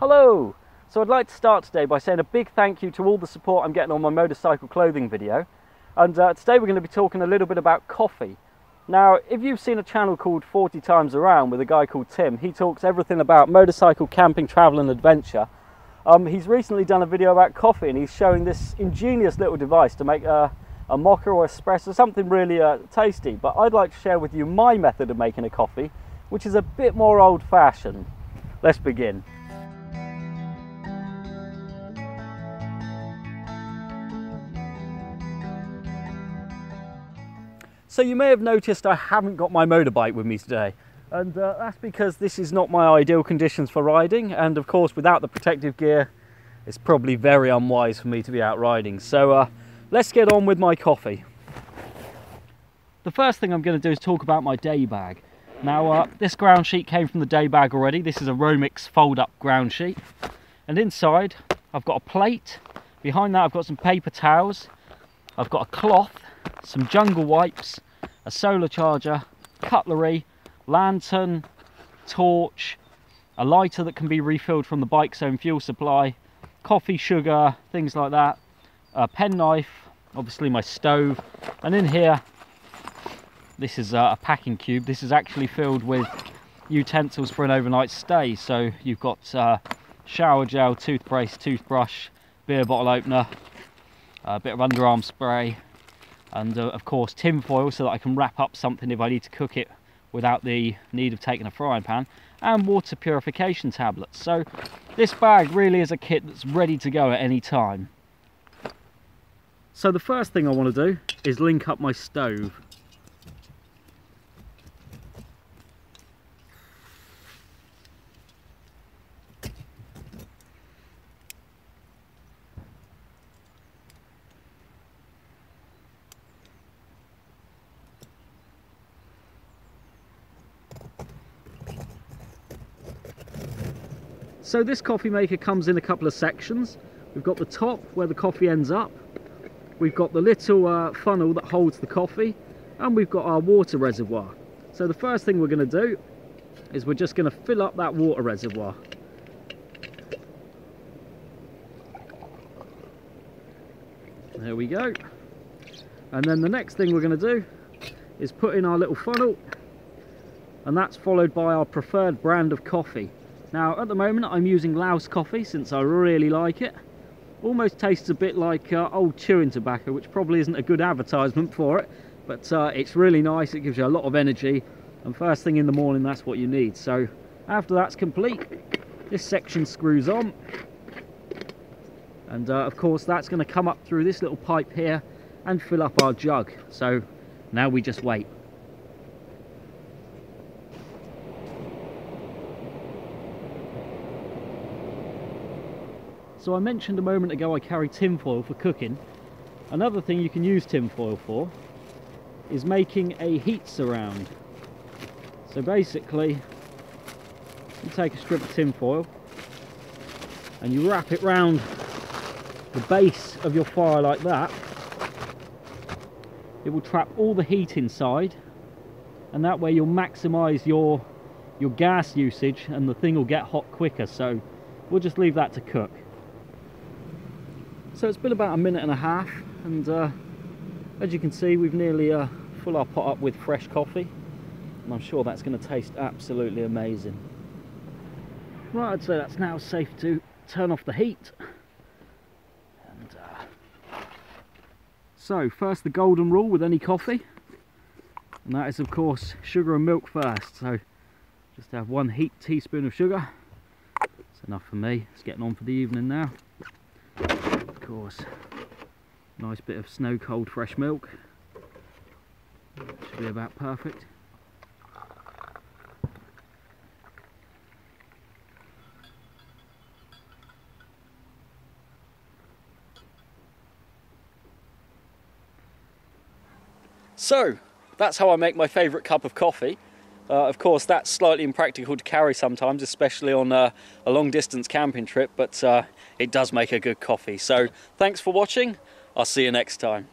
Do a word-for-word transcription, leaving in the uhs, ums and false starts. Hello! So I'd like to start today by saying a big thank you to all the support I'm getting on my motorcycle clothing video. And uh, today we're going to be talking a little bit about coffee. Now, if you've seen a channel called forty times around with a guy called Tim, he talks everything about motorcycle, camping, travel and adventure. Um, he's recently done a video about coffee and he's showing this ingenious little device to make a, a mocha or espresso, something really uh, tasty. But I'd like to share with you my method of making a coffee, which is a bit more old-fashioned. Let's begin. So you may have noticed I haven't got my motorbike with me today, and uh, that's because this is not my ideal conditions for riding, and of course without the protective gear it's probably very unwise for me to be out riding. So uh, let's get on with my coffee. The first thing I'm going to do is talk about my day bag. Now uh, this ground sheet came from the day bag already. This is a Romix fold up ground sheet, and inside I've got a plate, behind that I've got some paper towels, I've got a cloth, some jungle wipes, a solar charger, cutlery, lantern, torch, a lighter that can be refilled from the bike's own fuel supply, coffee, sugar, things like that, a penknife, obviously my stove, and in here, this is a packing cube. This is actually filled with utensils for an overnight stay. So you've got uh, shower gel, toothpaste, toothbrush, beer bottle opener, a bit of underarm spray, and uh, of course tin foil so that I can wrap up something if I need to cook it without the need of taking a frying pan, and water purification tablets. So this bag really is a kit that's ready to go at any time. So the first thing I want to do is link up my stove. So this coffee maker comes in a couple of sections. We've got the top where the coffee ends up, we've got the little uh, funnel that holds the coffee, and we've got our water reservoir. So the first thing we're going to do is we're just going to fill up that water reservoir. There we go. And then the next thing we're going to do is put in our little funnel, and that's followed by our preferred brand of coffee. Now at the moment I'm using Laos coffee since I really like it. Almost tastes a bit like uh, old chewing tobacco, which probably isn't a good advertisement for it, but uh, it's really nice, it gives you a lot of energy, and first thing in the morning that's what you need. So after that's complete, this section screws on, and uh, of course that's going to come up through this little pipe here and fill up our jug. So now we just wait. So I mentioned a moment ago I carry tin foil for cooking. Another thing you can use tin foil for is making a heat surround. So basically you take a strip of tin foil and you wrap it round the base of your fire like that. It will trap all the heat inside, and that way you'll maximise your, your gas usage and the thing will get hot quicker. So we'll just leave that to cook. So it's been about a minute and a half, and uh, as you can see we've nearly uh, full our pot up with fresh coffee, and I'm sure that's going to taste absolutely amazing. Right, I'd say that's now safe to turn off the heat. And, uh... So first the golden rule with any coffee, and that is of course sugar and milk first. So just have one heap teaspoon of sugar. That's enough for me, it's getting on for the evening now. Course. Nice bit of snow cold fresh milk. Should be about perfect. So that's how I make my favourite cup of coffee. Uh, of course that's slightly impractical to carry sometimes, especially on uh, a long distance camping trip, but uh, it does make a good coffee. So thanks for watching, I'll see you next time.